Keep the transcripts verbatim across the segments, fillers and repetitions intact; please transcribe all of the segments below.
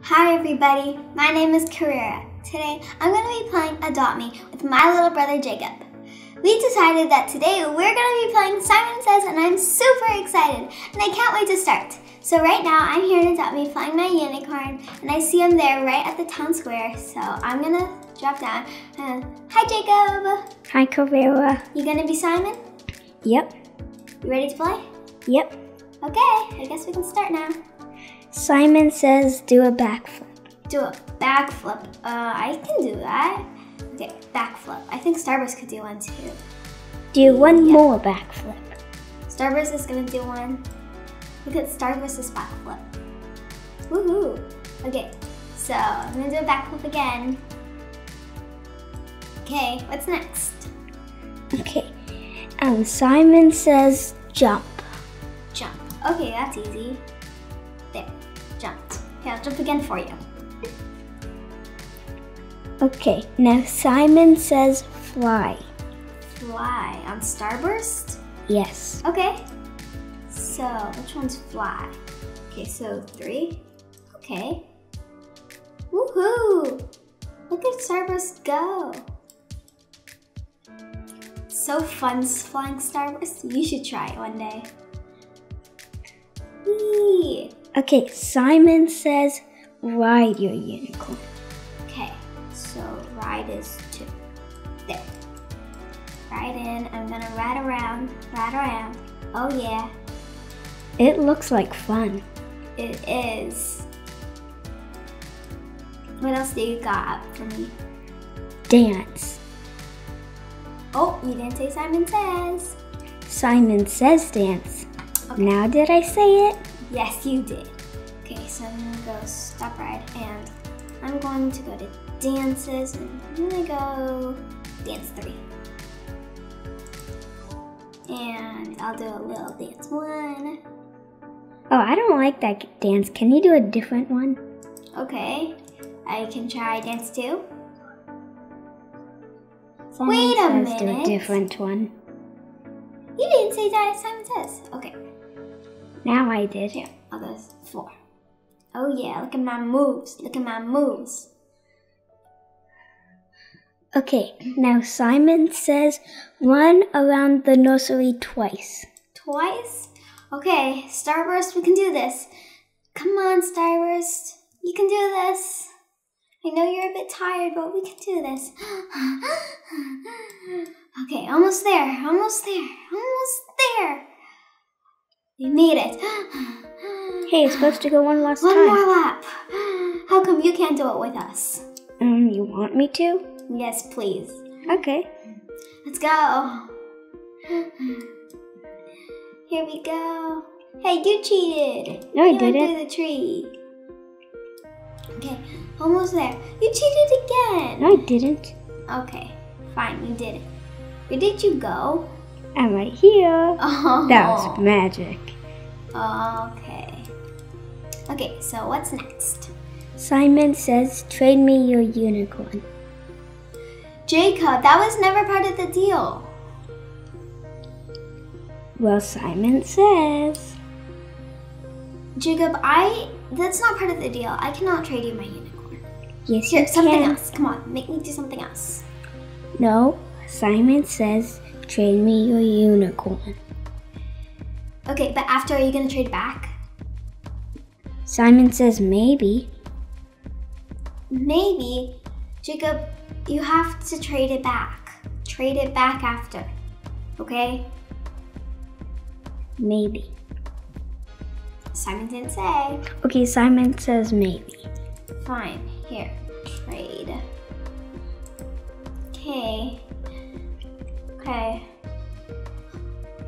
Hi everybody, my name is Carrera. Today I'm going to be playing Adopt Me with my little brother Jacob. We decided that today we're going to be playing Simon Says and I'm super excited and I can't wait to start. So right now I'm here in Adopt Me flying my unicorn and I see him there right at the town square, so I'm going to drop down. And, hi Jacob! Hi Carrera. You going to be Simon? Yep. You ready to play? Yep. Okay, I guess we can start now. Simon says do a backflip. Do a backflip. Uh, I can do that. Okay, backflip. I think Starburst could do one too. Do one yeah. more backflip. Starburst is gonna do one. Look at Starburst's backflip. Woohoo! Okay, so I'm gonna do a backflip again. Okay, what's next? Okay, um, Simon says jump. Jump. Okay, that's easy. There, jumped. Okay, I'll jump again for you. Okay, now Simon says fly. Fly on Starburst? Yes. Okay, so which one's fly? Okay, so three. Okay. Woohoo! Look at Starburst go. It's so fun flying Starburst. You should try it one day. Whee! Okay, Simon says ride your unicorn. Okay, so ride is two. There. Ride in. I'm gonna ride around. Ride around. Oh yeah. It looks like fun. It is. What else do you got up for me? Dance. Oh, you didn't say Simon Says. Simon says dance. Okay. Now did I say it? Yes, you did. Okay, so I'm gonna go stop ride and I'm going to go to dances and I'm gonna go dance three. And I'll do a little dance one. Oh, I don't like that dance. Can you do a different one? Okay, I can try dance two. Simon Wait a minute. Do a different one. You didn't say that, Simon Says. Okay. Now I did. Yeah, I'll go four. Oh yeah, look at my moves. Look at my moves. Okay, now Simon says run around the nursery twice. Twice? Okay, Starburst, we can do this. Come on, Starburst. You can do this. I know you're a bit tired, but we can do this. Okay, almost there, almost there, almost there. We made it. Hey, it's supposed to go one last one time. One more lap. How come you can't do it with us? Um, you want me to? Yes, please. Okay. Let's go. Here we go. Hey, you cheated. No, I didn't. You went through the tree. Okay, almost there. You cheated again. No, I didn't. Okay, fine, you did it. Where did you go? I'm right here. Oh. That was magic. Okay. Okay, so what's next? Simon says, trade me your unicorn. Jacob, that was never part of the deal. Well, Simon says. Jacob, I, that's not part of the deal. I cannot trade you my unicorn. Yes, Here, you something can. Something else, come on, make me do something else. No, Simon says, trade me your unicorn. Okay, but after, are you gonna trade back? Simon says maybe. Maybe? Jacob, you have to trade it back. Trade it back after, okay? Maybe. Simon didn't say. Okay, Simon says maybe. Fine, here, trade. Okay. Okay.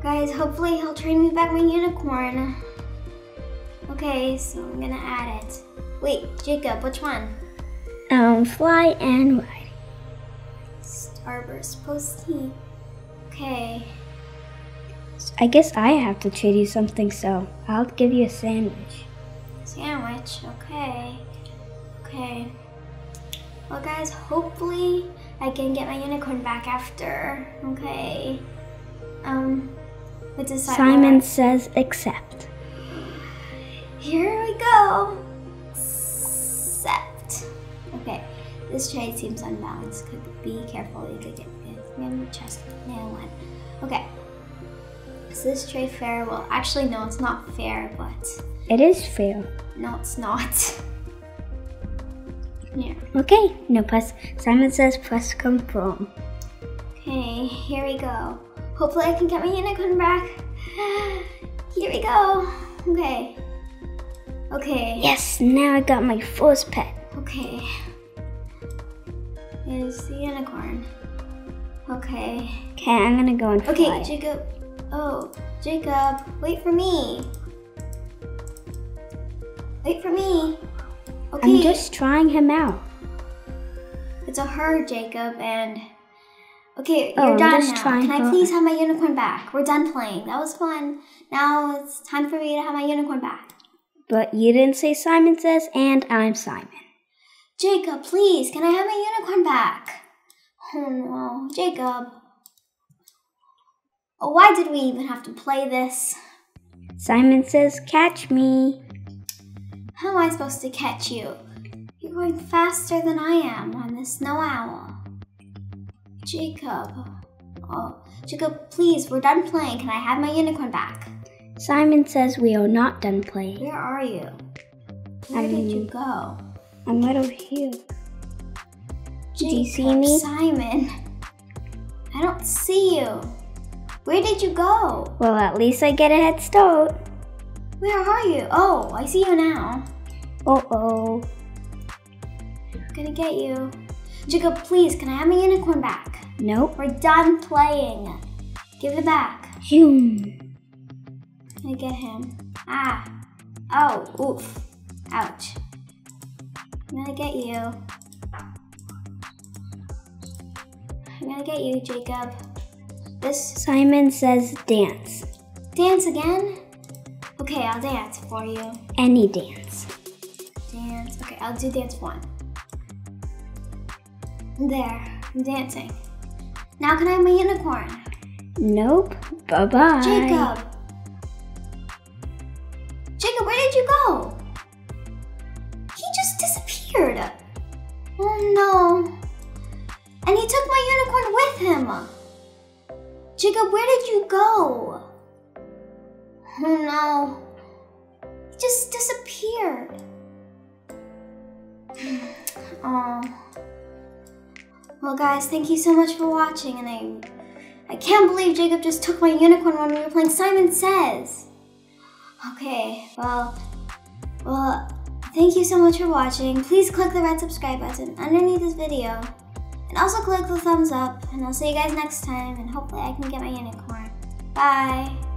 Guys, hopefully he'll trade me back my unicorn. Okay, so I'm gonna add it. Wait, Jacob, which one? Um, fly and ride. Starburst, post T. Okay. I guess I have to trade you something, so I'll give you a sandwich. Sandwich, okay. Okay. Well, guys, hopefully I can get my unicorn back after, okay? Um, what does Simon says accept. Here we go. Okay, this trade seems unbalanced. Could be careful, you could get fifth man, chest man one. Okay, is this trade fair? Well, actually no, it's not fair, but... It is fair. No, it's not. Yeah. Okay, no plus. Simon says press confirm. Okay, here we go. Hopefully I can get my unicorn back. Here we go. Okay. Okay. Yes, now I got my first pet. Okay. There's the unicorn. Okay. Okay, I'm gonna go and fly. Okay, Jacob. Oh, Jacob, wait for me. Wait for me. Okay. I'm just trying him out. It's a her, Jacob, and... Okay, you're oh, done now. Can I please have my unicorn back? We're done playing. That was fun. Now it's time for me to have my unicorn back. But you didn't say Simon Says, and I'm Simon. Jacob, please, can I have my unicorn back? Oh no, Jacob. Oh, why did we even have to play this? Simon Says, catch me. How am I supposed to catch you? You're going faster than I am on this snow owl. Jacob, oh, Jacob, please, we're done playing. Can I have my unicorn back? Simon Says we are not done playing. Where are you? Where I'm, did you go? I'm right over here. Jacob, do you see me? Simon, I don't see you. Where did you go? Well, at least I get a head start. Where are you? Oh, I see you now. Uh-oh. I'm gonna get you. Jacob, please, can I have my unicorn back? Nope. We're done playing. Give it back. Phew. I get him. Ah. Oh, oof. Ouch. I'm gonna get you. I'm gonna get you, Jacob. This Simon Says dance. Dance again? Okay, I'll dance for you. Any dance. Dance. Okay, I'll do dance one. There, I'm dancing. Now can I have my unicorn? Nope. Bye-bye. Jacob. Jacob, where did you go? He just disappeared. Oh no. And he took my unicorn with him. Jacob, where did you go? Oh no. He just disappeared. Oh. Well guys, thank you so much for watching, and I I can't believe Jacob just took my unicorn when we were playing Simon Says. Okay, well, well, thank you so much for watching. Please click the red subscribe button underneath this video, and also click the thumbs up, and I'll see you guys next time, and hopefully I can get my unicorn. Bye!